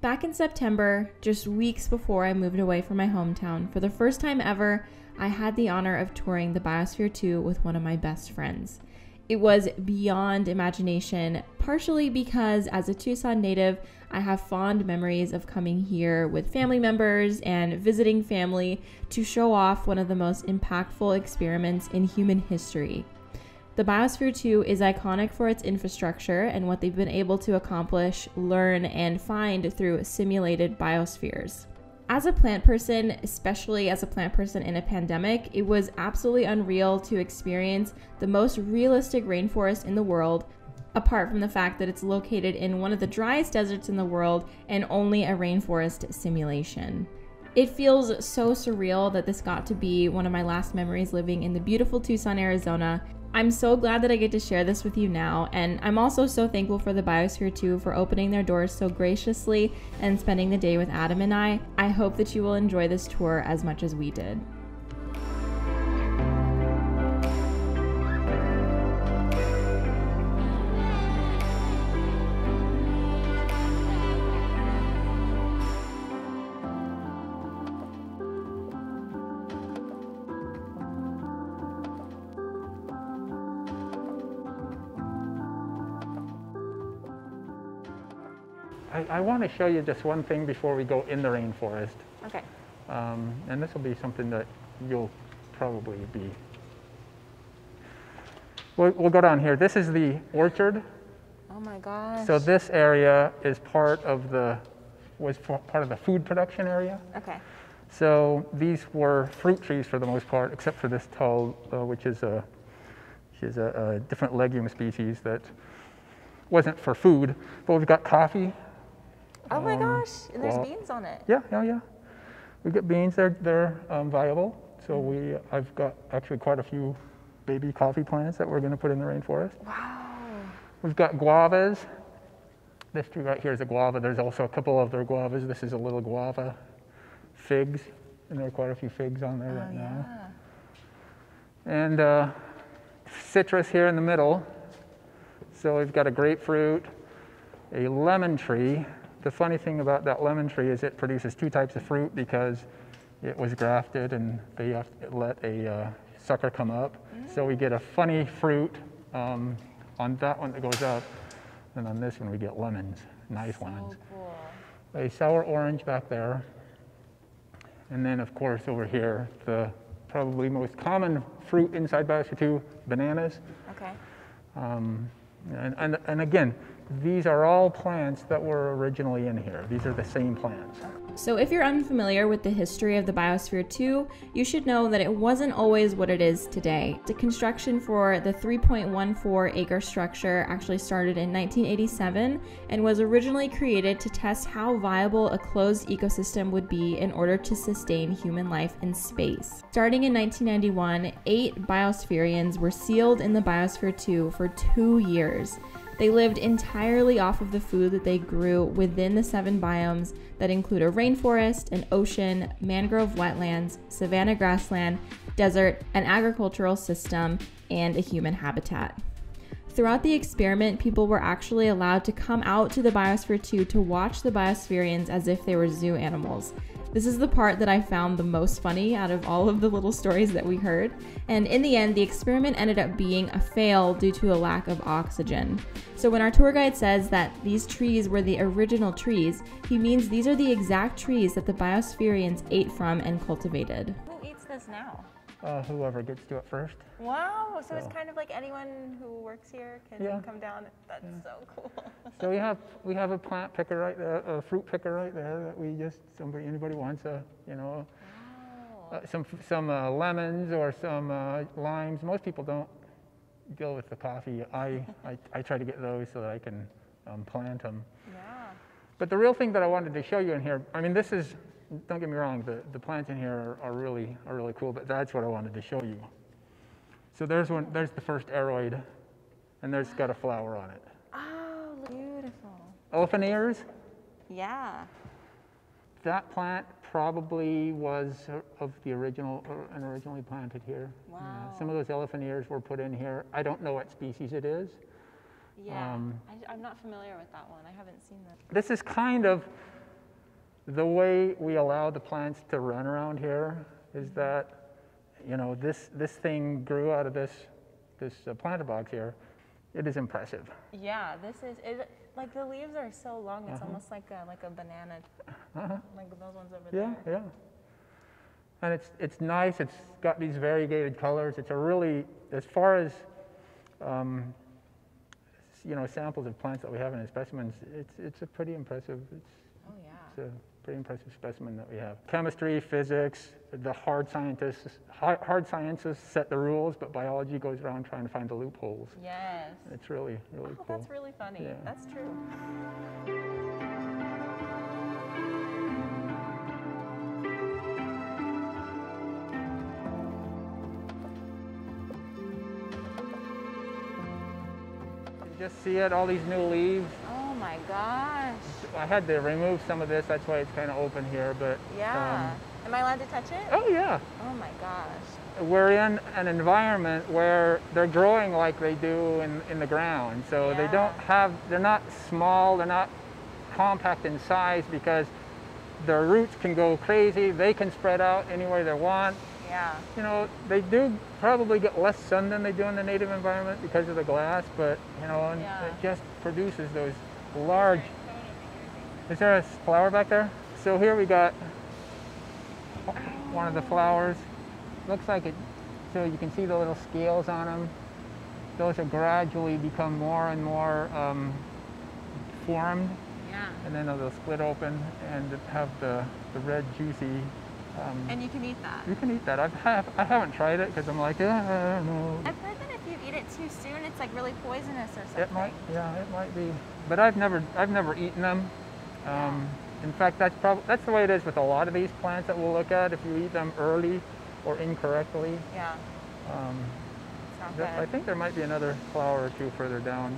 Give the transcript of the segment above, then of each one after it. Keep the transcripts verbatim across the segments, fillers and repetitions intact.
Back in September, just weeks before I moved away from my hometown, for the first time ever, I had the honor of touring the Biosphere two with one of my best friends. It was beyond imagination, partially because as a Tucson native, I have fond memories of coming here with family members and visiting family to show off one of the most impactful experiments in human history. The Biosphere two is iconic for its infrastructure and what they've been able to accomplish, learn, and find through simulated biospheres. As a plant person, especially as a plant person in a pandemic, it was absolutely unreal to experience the most realistic rainforest in the world, apart from the fact that it's located in one of the driest deserts in the world and only a rainforest simulation. It feels so surreal that this got to be one of my last memories living in the beautiful Tucson, Arizona. I'm so glad that I get to share this with you now, and I'm also so thankful for the Biosphere two for opening their doors so graciously and spending the day with Adam and I. I hope that you will enjoy this tour as much as we did. I, I want to show you just one thing before we go in the rainforest. Okay. Um, and this will be something that you'll probably be. We'll, we'll go down here. This is the orchard. Oh my gosh. So this area is part of the was part of the food production area. Okay. So these were fruit trees for the most part, except for this tall, uh, which is a which is a, a different legume species that wasn't for food. But we've got coffee. Oh my um, gosh, and there's well, beans on it. Yeah, yeah, yeah. We've got beans, they're, they're um, viable. So we, I've got actually quite a few baby coffee plants that we're gonna put in the rainforest. Wow. We've got guavas. This tree right here is a guava. There's also a couple other guavas. This is a little guava. Figs, and there are quite a few figs on there oh, right yeah. now. And uh, citrus here in the middle. So we've got a grapefruit, a lemon tree. The funny thing about that lemon tree is it produces two types of fruit because it was grafted and they have to let a uh, sucker come up. Mm. So we get a funny fruit um, on that one that goes up, and on this one we get lemons, nice so ones. Cool. A sour orange back there. And then of course over here, the probably most common fruit inside Biosphere two, bananas. Okay. Um, and, and, and again, these are all plants that were originally in here. These are the same plants. So if you're unfamiliar with the history of the Biosphere two, you should know that it wasn't always what it is today. The construction for the three point one four acre structure actually started in nineteen eighty-seven and was originally created to test how viable a closed ecosystem would be in order to sustain human life in space. Starting in nineteen ninety-one, eight biospherians were sealed in the Biosphere two for two years. They lived entirely off of the food that they grew within the seven biomes that include a rainforest, an ocean, mangrove wetlands, savanna grassland, desert, an agricultural system, and a human habitat. Throughout the experiment, people were actually allowed to come out to the Biosphere two to watch the biospherians as if they were zoo animals. This is the part that I found the most funny out of all of the little stories that we heard. And in the end, the experiment ended up being a fail due to a lack of oxygen. So when our tour guide says that these trees were the original trees, he means these are the exact trees that the biospherians ate from and cultivated. Who eats this now? Uh, whoever gets to it first. Wow, so, so it's kind of like anyone who works here can yeah. come down. That's yeah. so cool. So we have we have a plant picker right there, a fruit picker right there that we just somebody anybody wants a you know wow. uh, some some uh, lemons or some uh, limes. Most people don't deal with the coffee. I I, I try to get those so that I can um, plant them. Yeah. But the real thing that I wanted to show you in here, I mean, this is. Don't get me wrong, the, the plants in here are, are really are really cool, but that's what I wanted to show you. So there's one, there's the first aeroid, and there's got a flower on it. Oh, beautiful. Elephant ears? Yeah. That plant probably was of the original, and originally planted here. Wow. Yeah, some of those elephant ears were put in here. I don't know what species it is. Yeah, um, I, I'm not familiar with that one. I haven't seen that. This is kind of the way we allow the plants to run around here is that, you know, this, this thing grew out of this, this uh, planter box here. It is impressive. Yeah, this is, it, like the leaves are so long, it's uh-huh. almost like a, like a banana, uh-huh. like those ones over yeah, there. Yeah, yeah. And it's, it's nice, it's got these variegated colors. It's a really, as far as, um, you know, samples of plants that we have in specimens, it's, it's a pretty impressive, it's, oh, yeah. it's a pretty impressive specimen that we have. Chemistry, physics, the hard scientists, hard, hard sciences set the rules, but biology goes around trying to find the loopholes. Yes. It's really, really oh, cool. That's really funny, yeah. That's true. Just see it, all these new leaves. Oh my gosh. I had to remove some of this, that's why it's kind of open here, but. Yeah. Um, Am I allowed to touch it? Oh yeah. Oh my gosh. We're in an environment where they're growing like they do in, in the ground. So yeah. they don't have, they're not small, they're not compact in size because their roots can go crazy. They can spread out any way they want. Yeah. You know, they do probably get less sun than they do in the native environment because of the glass, but, you know, and yeah. it just produces those large... Is there a flower back there? So here we got one of the flowers. Looks like it... So you can see the little scales on them. Those have gradually become more and more um, formed. Yeah. And then they'll split open and have the, the red, juicy... Um, and you can eat that. You can eat that. I've have, I haven't tried it because I'm like, yeah, I don't know. I've heard that if you eat it too soon, it's like really poisonous or something. It might, yeah, it might be. But I've never, I've never eaten them. Um, yeah. In fact, that's probably that's the way it is with a lot of these plants that we'll look at. If you eat them early or incorrectly, yeah. Um, Sounds good. I think there might be another flower or two further down.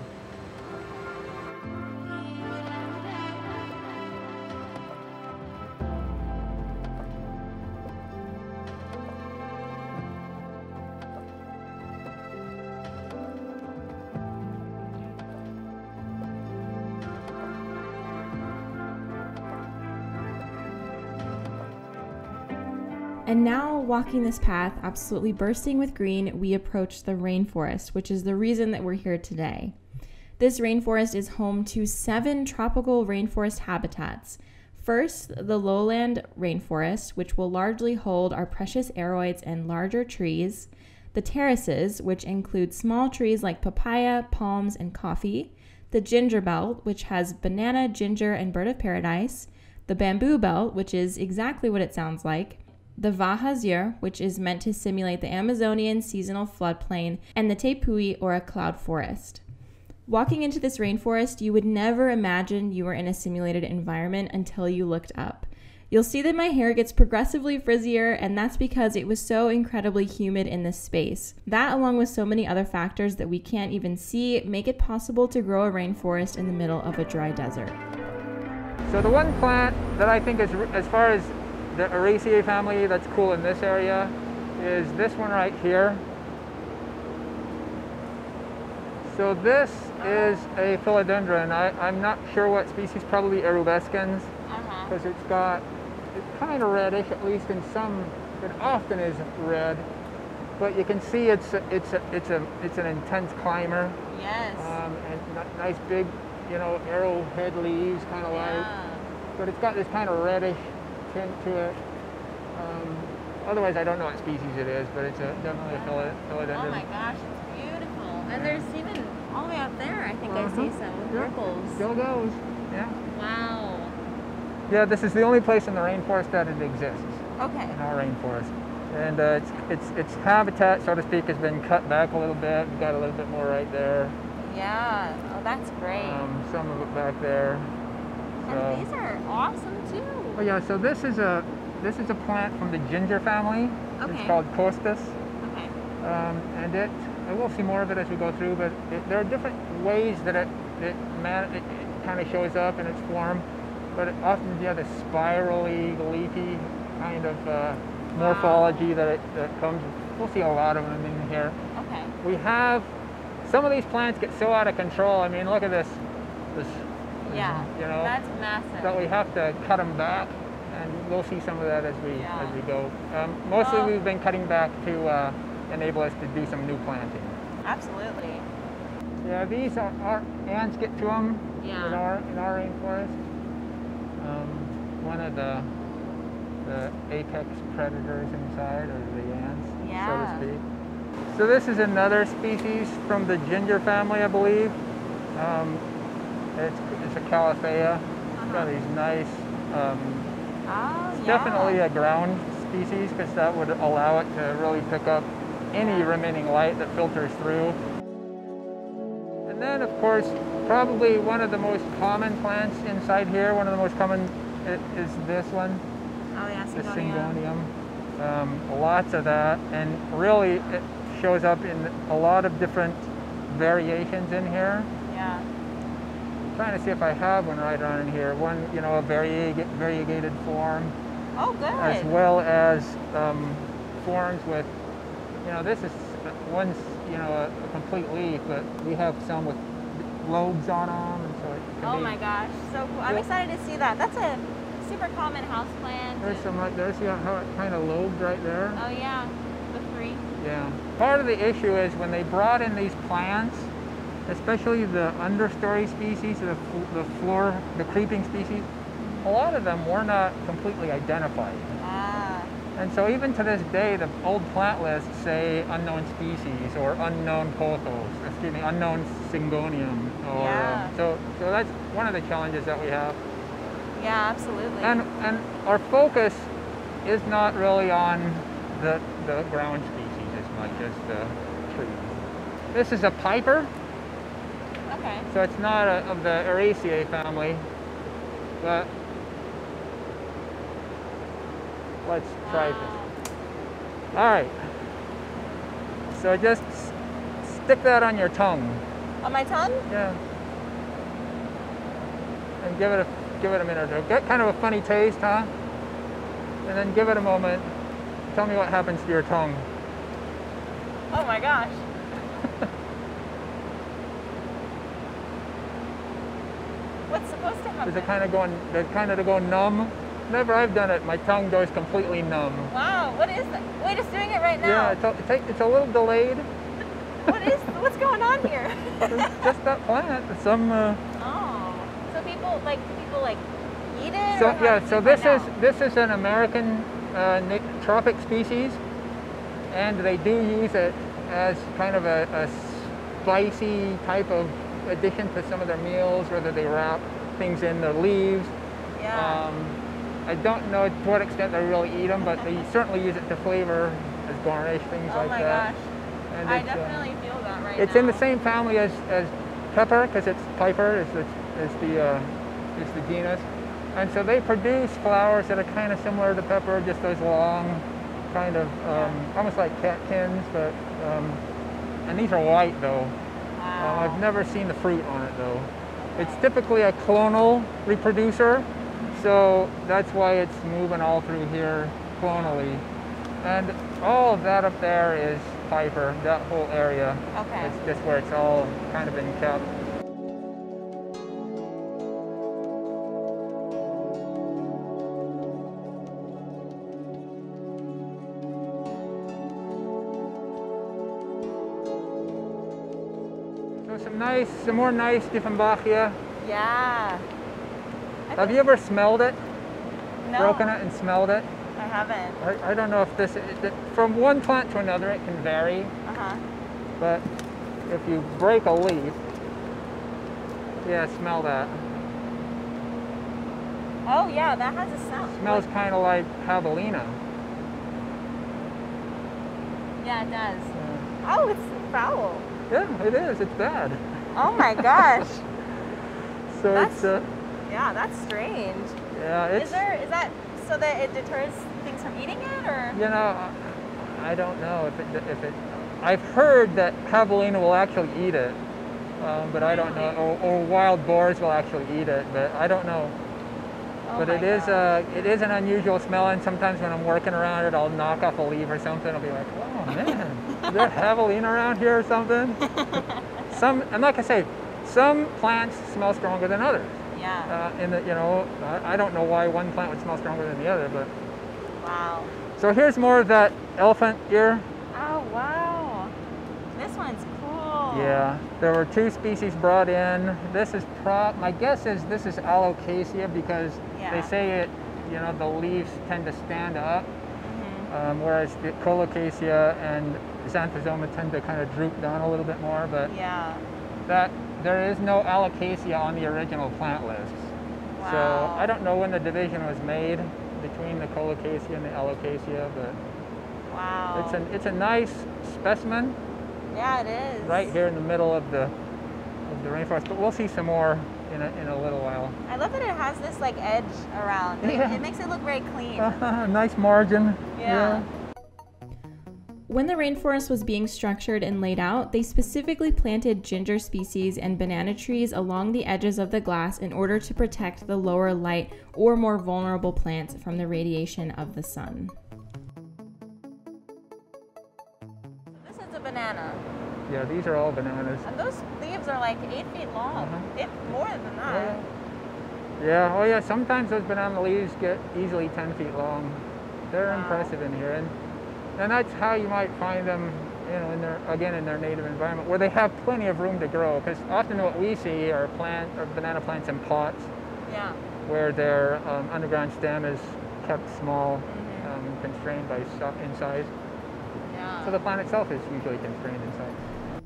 And now, walking this path, absolutely bursting with green, we approach the rainforest, which is the reason that we're here today. This rainforest is home to seven tropical rainforest habitats. First, the lowland rainforest, which will largely hold our precious aeroids and larger trees. The terraces, which include small trees like papaya, palms, and coffee. The ginger belt, which has banana, ginger, and bird of paradise. The bamboo belt, which is exactly what it sounds like. The Vajazir, which is meant to simulate the Amazonian seasonal floodplain, and the Tepui, or a cloud forest. Walking into this rainforest, you would never imagine you were in a simulated environment until you looked up. You'll see that my hair gets progressively frizzier, and that's because it was so incredibly humid in this space. That, along with so many other factors that we can't even see, make it possible to grow a rainforest in the middle of a dry desert. So the one plant that I think is, as far as the Araceae family that's cool in this area is this one right here. So this is a philodendron. I, I'm not sure what species, probably Arubescens, because uh-huh. it's got, it's kind of reddish, at least in some, it often is red, but you can see it's a, it's a, it's a, it's an intense climber. Yes. Um, and nice big, you know, arrowhead leaves, kind of yeah. like, but it's got this kind of reddish to it. Um, otherwise, I don't know what species it is, but it's a, definitely yeah. a philodendron. Oh my gosh, it's beautiful. And there's even all the way up there, I think uh-huh. I see some ripples. Yep. Still goes, yeah. Wow. Yeah, this is the only place in the rainforest that it exists. Okay. In our rainforest. And uh, it's, it's, its habitat, so to speak, has been cut back a little bit. We've got a little bit more right there. Yeah, oh, that's great. Um, some of it back there. So. And these are awesome too. Oh yeah, so this is a this is a plant from the ginger family. Okay. It's called Costus. Okay. Um, and it, I will see more of it as we go through, but it, there are different ways that it it, man, it, it kind of shows up in its form, but it often yeah, the spirally leafy kind of uh, morphology wow. that it that comes. We'll see a lot of them in here. Okay. We have some of these plants get so out of control. I mean, look at this. This. Yeah, you know, that's massive. So we have to cut them back and we'll see some of that as we yeah. as we go. Um, mostly, well, we've been cutting back to uh, enable us to do some new planting. Absolutely. Yeah, these are, are ants get to them yeah. in our in our rainforest. Um, one of the the apex predators inside are the ants, yeah. so to speak. So this is another species from the ginger family, I believe. Um, it's it's a Colocasia. It's got these nice, um, oh, it's yeah. definitely a ground species because that would allow it to really pick up any remaining light that filters through. And then of course, probably one of the most common plants inside here, one of the most common is this one, oh, yeah, the Syngonium. Um, lots of that, and really it shows up in a lot of different variations in here. Yeah. Trying to see if I have one right on in here. One, you know, a varieg variegated form. Oh, good. As well as um, forms with, you know, this is one's, you know, a, a complete leaf, but we have some with lobes on them, and so it can oh be, my gosh, so cool! I'm excited to see that. That's a super common houseplant. There's some like there's see how it kind of lobed right there. Oh yeah, the three. Yeah. Part of the issue is when they brought in these plants, especially the understory species, the, the floor, the creeping species, a lot of them were not completely identified. Ah. And so even to this day, the old plant lists say unknown species or unknown pothos, excuse me, unknown Syngonium. Or, yeah. um, so, so that's one of the challenges that we have. Yeah, absolutely. And, and our focus is not really on the, the ground species as much as the trees. This is a Piper. Okay. So it's not a, of the Araceae family, but let's try wow. this. All right. So just stick that on your tongue. On my tongue? Yeah. And give it a give it a minute or two. Got kind of a funny taste, huh? And then give it a moment. Tell me what happens to your tongue. Oh my gosh. What's supposed to happen? Does it kind of go, does it kind of go numb? Whenever I've done it, my tongue goes completely numb. Wow, what is that? Wait, it's doing it right now. Yeah, it's a, it's a little delayed. What is, what's going on here? Just that plant. Some. Uh, oh, so people like people like eat it. So or yeah, so this is out? this is an American uh, tropic species, and they do use it as kind of a, a spicy type of addition to some of their meals, whether they wrap things in their leaves. Yeah. Um, I don't know to what extent they really eat them, but they certainly use it to flavor, as garnish, things oh like that. Oh my gosh, and I definitely uh, feel that right it's now. It's in the same family as, as pepper, because it's Piper, is the, is, the, uh, is the genus. And so they produce flowers that are kind of similar to pepper, just those long, kind of, um, yeah. almost like catkins, but, um, and these are white though. Wow. Um, I've never seen the fruit on it though. It's typically a clonal reproducer, so that's why it's moving all through here clonally. And all of that up there is Piper, that whole area. Okay. It's just where it's all kind of been kept. Some nice, some more nice Diffenbachia. Yeah. Have you ever smelled it? No. Broken it and smelled it? I haven't. I, I don't know if this, it, from one plant to another it can vary. Uh-huh. But if you break a leaf, yeah, smell that. Oh yeah, that has a scent. It smells like, kind of like javelina. Yeah, it does. Yeah. Oh, it's foul. Yeah, it is. It's bad. Oh my gosh. So that's, it's uh, yeah, that's strange. Yeah, it's. Is there is that so that it deters things from eating it, or? You know, I don't know if it if it. I've heard that javelina will actually eat it, um, but I don't know. Or, or wild boars will actually eat it, but I don't know. Oh but it is a uh, it is an unusual smell, and sometimes when I'm working around it, I'll knock off a leaf or something. I'll be like, oh man. Is there javelina around here or something? Some, and like I say, some plants smell stronger than others. Yeah. Uh, and that, you know, I don't know why one plant would smell stronger than the other, but. Wow. So here's more of that elephant ear. Oh, wow. This one's cool. Yeah. There were two species brought in. This is prop. My guess is this is Alocasia because yeah. they say it, you know, the leaves tend to stand up, mm-hmm. um, whereas the Colocasia and Xanthosoma tend to kind of droop down a little bit more, but yeah. that there is no Alocasia on the original plant list. Wow. So I don't know when the division was made between the Colocasia and the Alocasia, but wow. it's, an, it's a nice specimen. Yeah, it is. Right here in the middle of the, of the rainforest, but we'll see some more in a, in a little while. I love that it has this like edge around. It, yeah. it makes it look very clean. Nice margin. Yeah. yeah. When the rainforest was being structured and laid out, they specifically planted ginger species and banana trees along the edges of the glass in order to protect the lower light or more vulnerable plants from the radiation of the sun. This is a banana. Yeah, these are all bananas. And those leaves are like eight feet long. Uh-huh. It's more than that. Yeah. yeah, oh yeah, sometimes those banana leaves get easily ten feet long. They're wow. impressive in here. And And that's how you might find them, you know, in their, again, in their native environment, where they have plenty of room to grow. Because often what we see are plant or banana plants in pots, yeah. where their um, underground stem is kept small, mm-hmm. um, constrained by in size. Yeah. So the plant itself is usually constrained in size.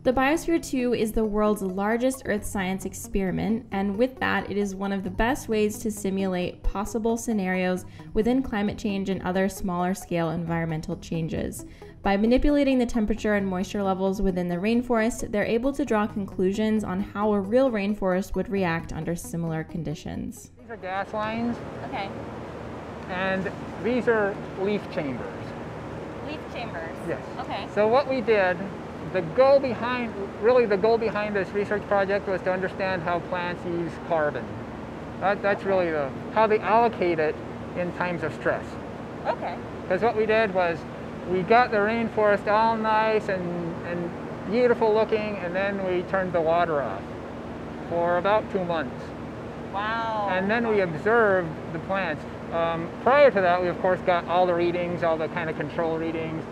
The Biosphere two is the world's largest earth science experiment, and with that, it is one of the best ways to simulate possible scenarios within climate change and other smaller scale environmental changes. By manipulating the temperature and moisture levels within the rainforest, they're able to draw conclusions on how a real rainforest would react under similar conditions. These are gas lines. Okay. And these are leaf chambers. Leaf chambers? Yes. Okay. So what we did, The goal behind, really the goal behind this research project was to understand how plants use carbon. That, that's really the, how they allocate it in times of stress. Okay. Because what we did was we got the rainforest all nice and, and beautiful looking, and then we turned the water off for about two months. Wow. And then we observed the plants. Um, prior to that, we of course got all the readings, all the kind of control readings.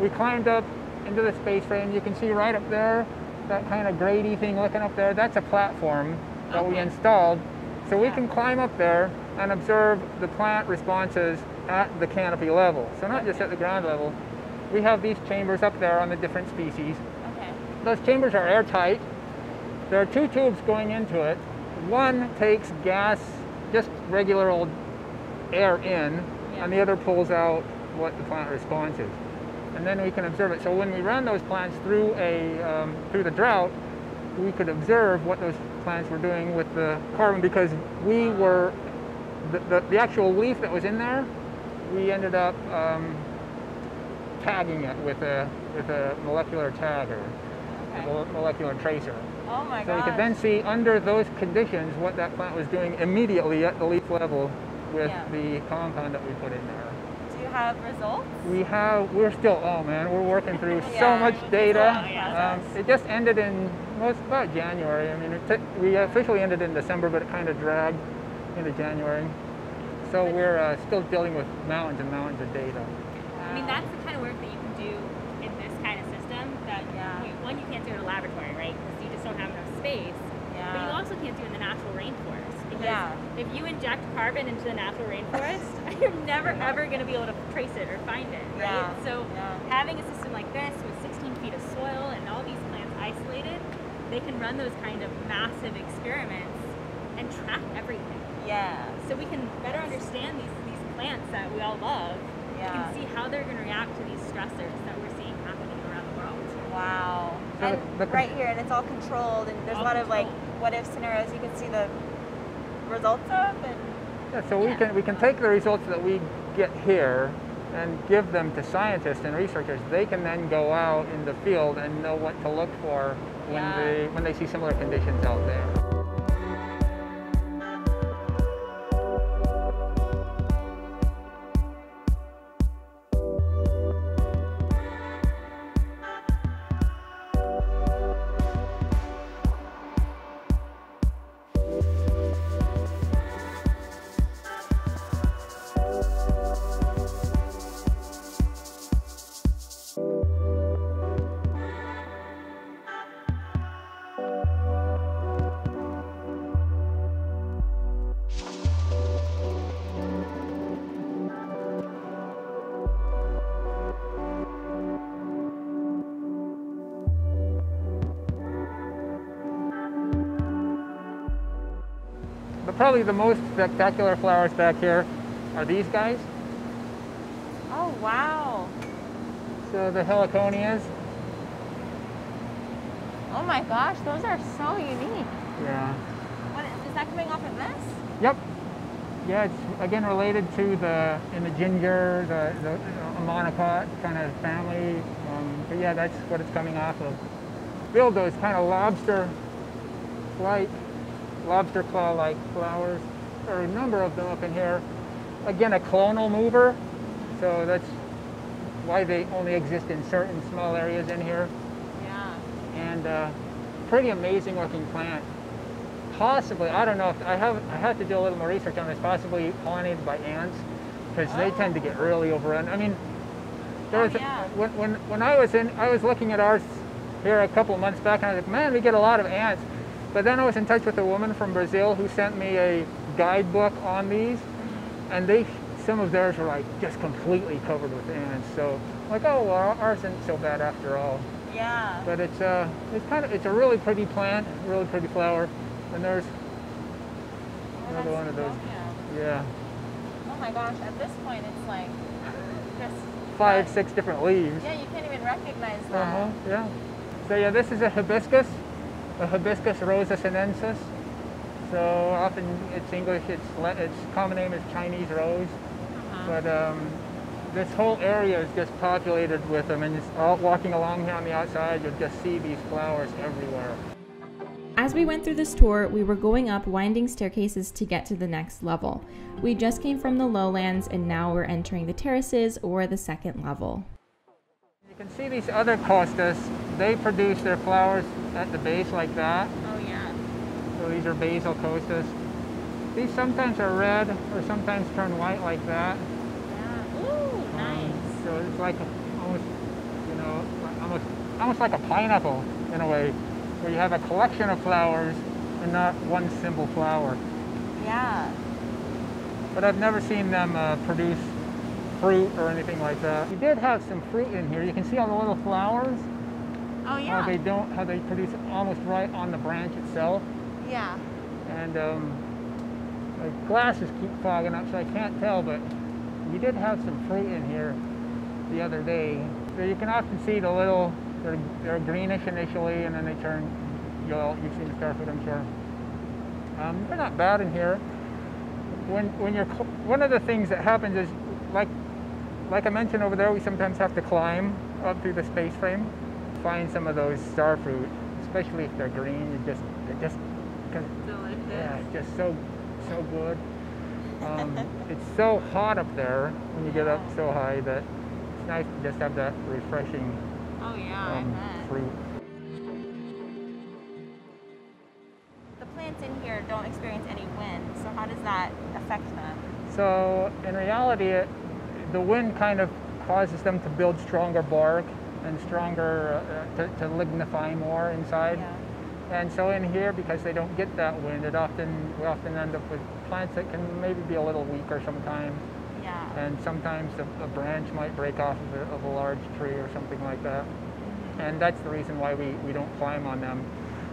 We climbed up into the space frame. You can see right up there, that kind of grady thing looking up there, that's a platform that okay. we installed. So we yeah. can climb up there and observe the plant responses at the canopy level. So not okay. just at the ground level. We have these chambers up there on the different species. Okay. Those chambers are airtight. There are two tubes going into it. One takes gas, just regular old air in, yeah. and the other pulls out what the plant response is. And then we can observe it. So when we ran those plants through a um, through the drought, we could observe what those plants were doing with the carbon, because we were the the, the actual leaf that was in there. We ended up um, tagging it with a with a molecular tag or okay. a molecular tracer. Oh my god! So we could then see under those conditions what that plant was doing immediately at the leaf level with yeah. the compound that we put in there. Have results? We have, we're still, oh man, we're working through yeah, so much data. So, yeah, um, it just ended in, well, it's about January. I mean, it we officially ended in December, but it kind of dragged into January. So we're uh, still dealing with mountains and mountains of data. Wow. I mean, that's the kind of work that you can do in this kind of system that, yeah. you, one, you can't do in a laboratory, right? Because you just don't have enough space. Yeah. But you also can't do in the natural rainforest. Because yeah. if you inject carbon into the natural rainforest, you're never yeah. ever going to be able to trace it or find it, right? Yeah. So yeah. having a system like this with sixteen feet of soil and all these plants isolated, they can run those kind of massive experiments and track everything. Yeah. So we can better understand these, these plants that we all love. Yeah. We can see how they're going to react to these stressors that we're seeing happening around the world. Wow. So and the, the, right here, and it's all controlled, and there's a lot controlled. of like what-if scenarios you can see the results of. And Yeah, so yeah. we can we can take the results that we get here and give them to scientists and researchers. They can then go out in the field and know what to look for when yeah. they when they see similar conditions out there. probably the most spectacular flowers back here are these guys. Oh, wow. So the Heliconias. Oh my gosh, those are so unique. Yeah. What, is that coming off of this? Yep. Yeah, it's again related to the in the ginger, the, the amonacot kind of family. Um, but yeah, that's what it's coming off of. Build those kind of lobster-like, lobster claw-like flowers. There are a number of them up in here. Again, a clonal mover, so that's why they only exist in certain small areas in here. Yeah. And uh, pretty amazing-looking plant. Possibly, I don't know. If, I have I have to do a little more research on this. Possibly pollinated by ants, because oh. they tend to get really overrun. I mean, there was oh, yeah. a, when when when I was in, I was looking at ours here a couple of months back, and I was like, man, we get a lot of ants. But then I was in touch with a woman from Brazil who sent me a guidebook on these, and they some of theirs were like just completely covered with ants. So I'm like, oh, well, ours isn't so bad after all. Yeah. But it's uh it's kind of it's a really pretty plant, really pretty flower. And there's oh, another one of those. Yeah. Oh my gosh, at this point it's like just five, like, six different leaves. Yeah, you can't even recognize that. Uh-huh, yeah. So yeah, this is a hibiscus, a hibiscus rosa sinensis. So often it's English, its, its common name is Chinese rose. Uh-huh. But um, this whole area is just populated with them, and just all walking along here on the outside, you'll just see these flowers everywhere. As we went through this tour, we were going up winding staircases to get to the next level. We just came from the lowlands and now we're entering the terraces or the second level. You can see these other Costus, they produce their flowers at the base like that. Oh yeah. So these are basal Costus. These sometimes are red or sometimes turn white like that. Yeah, ooh, nice. Um, so it's like a, almost, you know, almost, almost like a pineapple in a way, where you have a collection of flowers and not one simple flower. Yeah. But I've never seen them uh, produce fruit or anything like that. We did have some fruit in here. You can see all the little flowers. Oh yeah. How they don't, how they produce almost right on the branch itself. Yeah. And um, my glasses keep fogging up, so I can't tell. But we did have some fruit in here the other day. So you can often see the little. They're, they're greenish initially, and then they turn yellow. You've seen the starfruit, I'm sure. Um, they're not bad in here. When when you're one of the things that happens is, like like I mentioned over there, we sometimes have to climb up through the space frame, find some of those starfruit, especially if they're green. It just it just delicious. Yeah, it's just so so good. Um, it's so hot up there when you get up so high that it's nice to just have that refreshing. Oh yeah, um, I bet. Fruit. The plants in here don't experience any wind, so how does that affect them? So in reality, it, the wind kind of causes them to build stronger bark and stronger, uh, to, to lignify more inside. Yeah. And so in here, because they don't get that wind, it often, we often end up with plants that can maybe be a little weaker sometimes. Yeah. And sometimes a, a branch might break off of a, of a large tree or something like that. And that's the reason why we, we don't climb on them.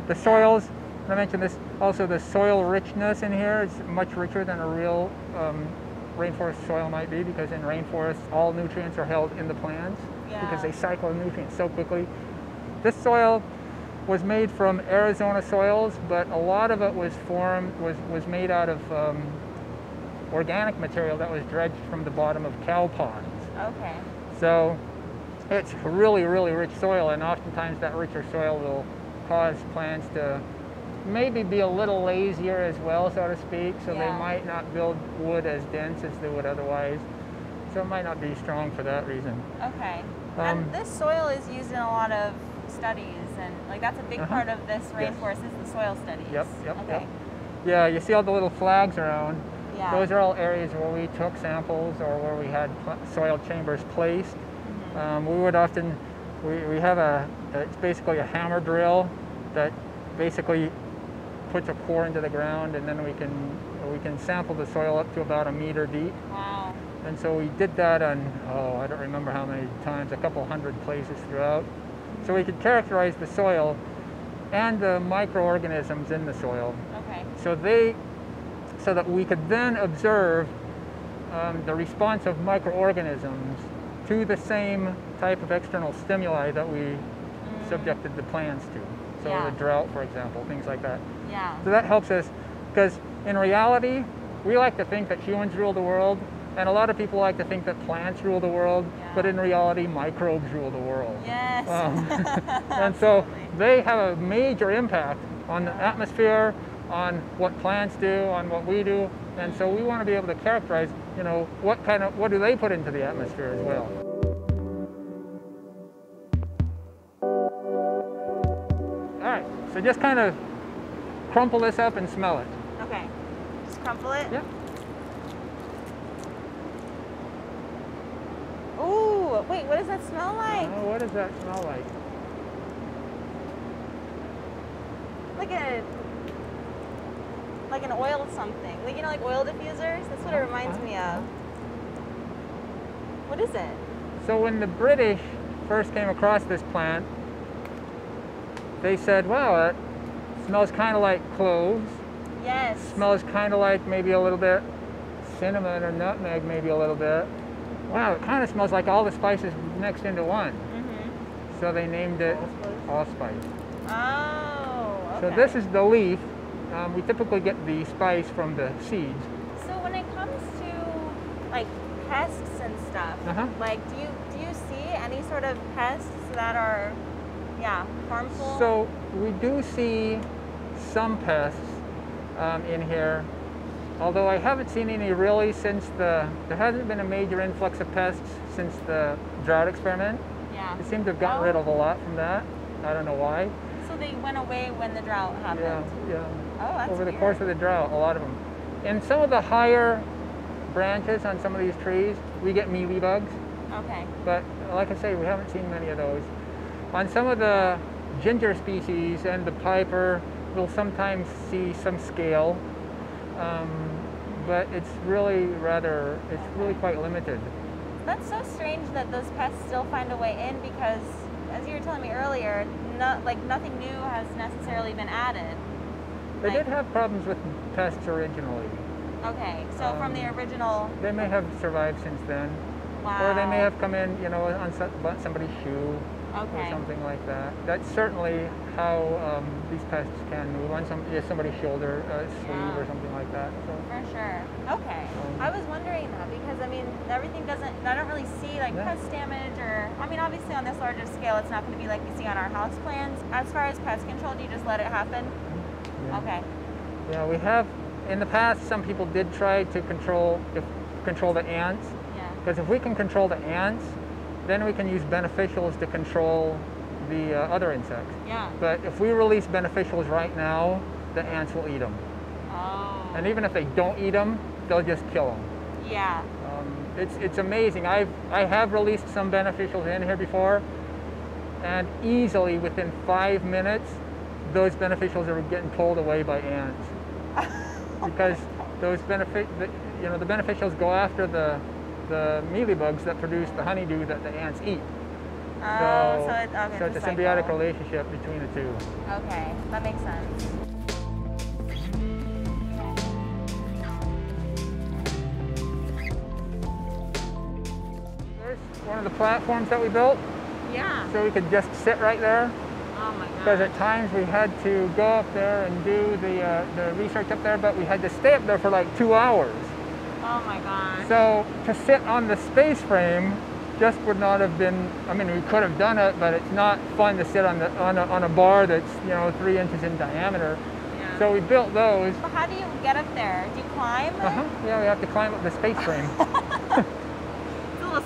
The soils, I mentioned this, also the soil richness in here is much richer than a real um, rainforest soil might be, because in rainforests all nutrients are held in the plants yeah. because they cycle nutrients so quickly. This soil was made from Arizona soils, but a lot of it was formed, was, was made out of um, organic material that was dredged from the bottom of cow ponds. Okay. So it's really, really rich soil, and oftentimes that richer soil will cause plants to maybe be a little lazier as well, so to speak, so yeah. they might not build wood as dense as they would otherwise. So it might not be strong for that reason. Okay. Um, and this soil is used in a lot of studies, and like that's a big uh-huh. part of this rainforest yes. is the soil studies. Yep, yep, okay. Yep. Yeah, you see all the little flags around. Yeah. Those are all areas where we took samples or where we had soil chambers placed. Mm-hmm. um, we would often, we, we have a, it's basically a hammer drill that basically puts a core into the ground, and then we can, we can sample the soil up to about a meter deep. Wow. And so we did that on, oh, I don't remember how many times, a couple hundred places throughout. Mm-hmm. So we could characterize the soil and the microorganisms in the soil. Okay. So they so that we could then observe um, the response of microorganisms to the same type of external stimuli that we mm. subjected the plants to. So yeah. the drought, for example, things like that. Yeah. So that helps us, because in reality, we like to think that humans rule the world, and a lot of people like to think that plants rule the world, yeah. but in reality, microbes rule the world. Yes. Um, and so they have a major impact on the atmosphere, on what plants do, on what we do, and so we want to be able to characterize, you know, what kind of, what do they put into the atmosphere as well. All right, so just kind of crumple this up and smell it. Okay, just crumple it? Yep. Ooh, wait, what does that smell like? Oh, what does that smell like? Like a, like an oil something. Like, you know, like oil diffusers? That's what it reminds me of. What is it? So when the British first came across this plant, they said, wow, it smells kind of like cloves. Yes. It smells kind of like maybe a little bit cinnamon or nutmeg, maybe a little bit. Wow, it kind of smells like all the spices mixed into one. Mm-hmm. So they named it allspice. Oh, okay. So this is the leaf. Um, we typically get the spice from the seeds. So when it comes to like pests and stuff, uh-huh. like do you do you see any sort of pests that are, yeah, harmful? So we do see some pests um, in here, although I haven't seen any really since the there hasn't been a major influx of pests since the drought experiment. Yeah, it seems to have gotten oh. rid of a lot from that. I don't know why. So they went away when the drought happened. Yeah, yeah. Oh, that's over the weird. course of the drought, a lot of them. In some of the higher branches on some of these trees, we get mealybugs. Okay. But like I say, we haven't seen many of those. On some of the ginger species and the Piper, we'll sometimes see some scale, um, but it's really rather, it's okay. really quite limited. That's so strange that those pests still find a way in, because as you were telling me earlier, no, like nothing new has necessarily been added. They like, did have problems with pests originally. Okay, so um, from the original... They may have survived since then. Wow. Or they may have come in, you know, on somebody's shoe okay. or something like that. That's certainly how um, these pests can move on some, yeah, somebody's shoulder, uh, sleeve yeah. or something like that. So. For sure. Okay. Um, I was wondering that because, I mean, everything doesn't... I don't really see, like, yeah. pest damage or... I mean, obviously on this larger scale, it's not going to be like we see on our house plans. As far as pest control, do you just let it happen? Yeah. Okay. Yeah, we have in the past. Some people did try to control if, control the ants. Yeah. Because if we can control the ants, then we can use beneficials to control the uh, other insects. Yeah. But if we release beneficials right now, the ants will eat them. Oh. And even if they don't eat them, they'll just kill them. Yeah. Um, it's it's amazing. I've I have released some beneficials in here before, and easily within five minutes. Those beneficials are getting pulled away by ants because those benefit, you know, the beneficials go after the the mealybugs that produce the honeydew that the ants eat. Oh, so, so, it, okay, so it's a cycle. symbiotic relationship between the two. Okay, that makes sense. There's one of the platforms that we built. Yeah. So we could just sit right there. Oh my God. Because at times we had to go up there and do the, uh, the research up there, but we had to stay up there for like two hours. Oh my God. So to sit on the space frame just would not have been, I mean, we could have done it, but it's not fun to sit on, the, on, a, on a bar that's, you know, three inches in diameter. Yeah. So we built those. Well, how do you get up there? Do you climb? Uh-huh. Yeah, we have to climb up the space frame.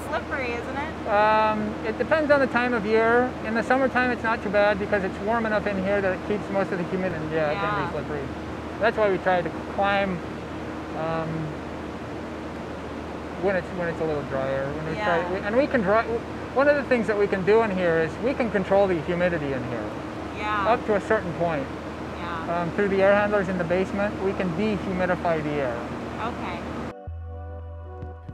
Slippery, isn't it? Um, it depends on the time of year. In the summertime, it's not too bad because it's warm enough in here that it keeps most of the humidity. And yeah, yeah, it can be slippery. That's why we try to climb um, when it's when it's a little drier. When we yeah. try, we, and we can dry. One of the things that we can do in here is we can control the humidity in here. Yeah. Up to a certain point. Yeah. Um, through the air handlers in the basement, we can dehumidify the air. Okay.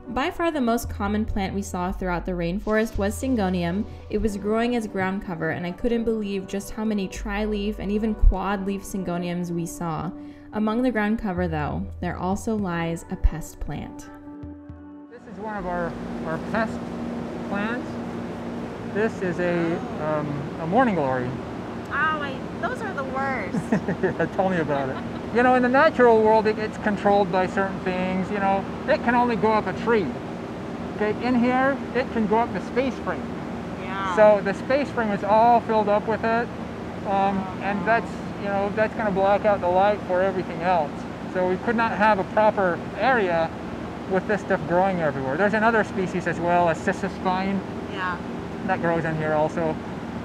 By far the most common plant we saw throughout the rainforest was Syngonium. It was growing as ground cover, and I couldn't believe just how many tri-leaf and even quad-leaf Syngoniums we saw. Among the ground cover, though, there also lies a pest plant. This is one of our, our pest plants. This is a, um, a morning glory. Oh, I, those are the worst. Yeah, tell me about it. You know, in the natural world, it gets controlled by certain things. You know, it can only go up a tree. Okay, in here, it can go up the space frame. Yeah. So the space frame is all filled up with it, um, oh, and that's, you know, that's going to block out the light for everything else. So we could not have a proper area with this stuff growing everywhere. There's another species as well, a Cissus vine. Yeah. That grows in here also.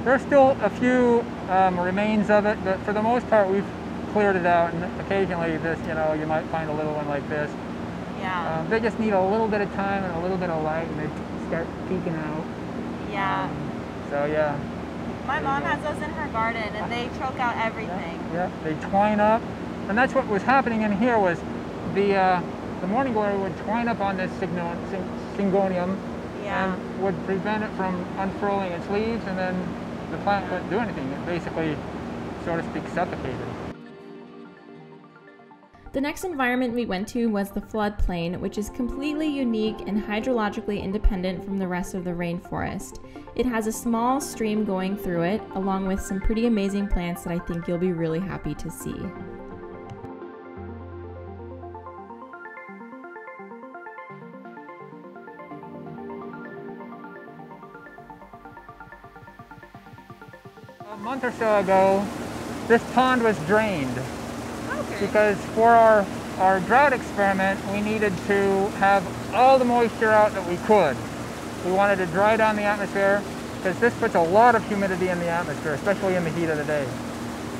There's still a few um, remains of it, but for the most part, we've cleared it out. And occasionally, this, you know, you might find a little one like this. Yeah. Um, they just need a little bit of time and a little bit of light, and they start peeking out. Yeah. Um, so yeah. My mom has those in her garden, and they choke out everything. Yeah, yeah, they twine up, and that's what was happening in here was the uh, the morning glory would twine up on this Syngonium, yeah, and would prevent it from unfurling its leaves, and then the plant wouldn't do anything. It basically, so to speak, suffocated. The next environment we went to was the floodplain, which is completely unique and hydrologically independent from the rest of the rainforest. It has a small stream going through it, along with some pretty amazing plants that I think you'll be really happy to see. A month or so ago, this pond was drained. Because for our, our drought experiment, we needed to have all the moisture out that we could. We wanted to dry down the atmosphere because this puts a lot of humidity in the atmosphere, especially in the heat of the day.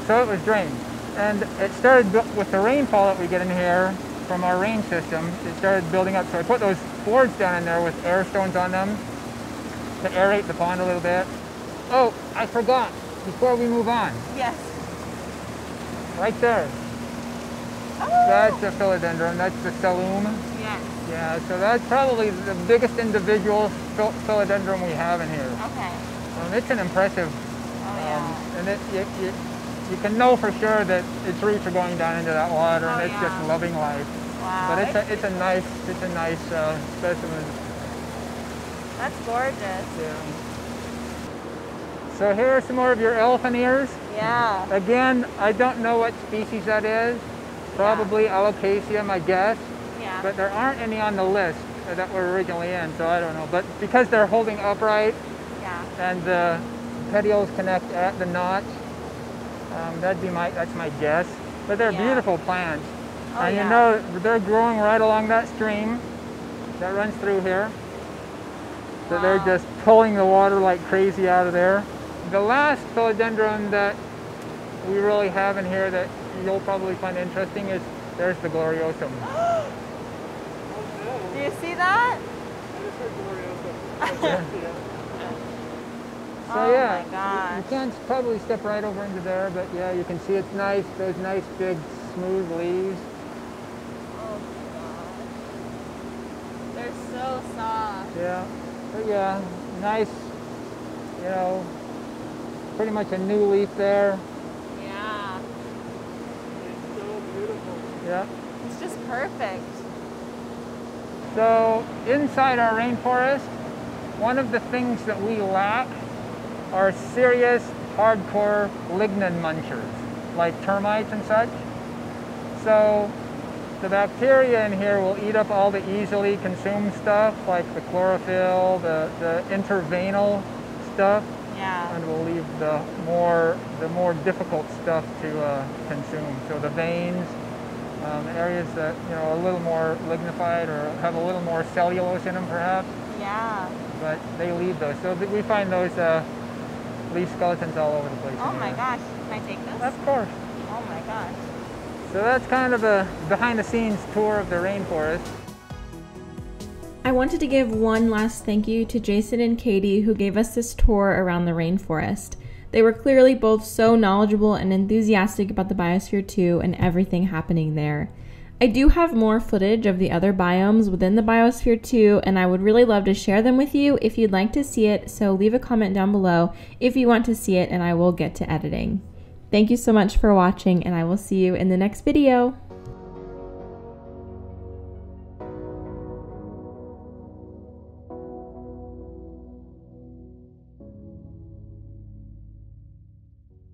So it was drained. And it started with the rainfall that we get in here from our rain system. It started building up. So I put those boards down in there with air stones on them to aerate the pond a little bit. Oh, I forgot before we move on. Yes. Right there. That's a philodendron. That's the Salum. Yes. Yeah, so that's probably the biggest individual phil philodendron we have in here. Okay. Um, it's an impressive. Oh, um, yeah. And it, it, it, you can know for sure that its roots are going down into that water, oh, and it's yeah. just loving life. Wow. But it's a, it's a nice it's a nice uh, specimen. That's gorgeous. Yeah. So here are some more of your elephant ears. Yeah. Again, I don't know what species that is. Probably yeah. Alocasia, my guess, yeah. But there aren't any on the list that were originally in, so I don't know. But because they're holding upright, yeah, and the petioles connect at the notch, um, that'd be my that's my guess. But they're yeah. beautiful plants, oh, and yeah. you know they're growing right along that stream that runs through here. So wow. they're just pulling the water like crazy out of there. The last philodendron that we really have in here that you'll probably find interesting is there's the gloriosum. Do you see that? There's the gloriosum. Yeah. So oh yeah, my gosh. You, you can't probably step right over into there, but yeah, you can see it's nice. Those nice big smooth leaves. Oh my gosh, they're so soft. Yeah, but yeah, nice. You know, pretty much a new leaf there. Yeah. It's just perfect. So inside our rainforest, one of the things that we lack are serious, hardcore lignin munchers, like termites and such. So the bacteria in here will eat up all the easily consumed stuff, like the chlorophyll, the, the interveinal stuff. Yeah. And we'll leave the more, the more difficult stuff to uh, consume. So the veins, Um, areas that, you know, a little more lignified or have a little more cellulose in them perhaps. Yeah. But they leave those. So we find those uh, leaf skeletons all over the place. Oh my gosh. Can I take this? Of course. Oh my gosh. So that's kind of a behind the scenes tour of the rainforest. I wanted to give one last thank you to Jason and Katie, who gave us this tour around the rainforest. They were clearly both so knowledgeable and enthusiastic about the Biosphere two and everything happening there. I do have more footage of the other biomes within the Biosphere two, and I would really love to share them with you if you'd like to see it, so leave a comment down below if you want to see it and I will get to editing. Thank you so much for watching, and I will see you in the next video.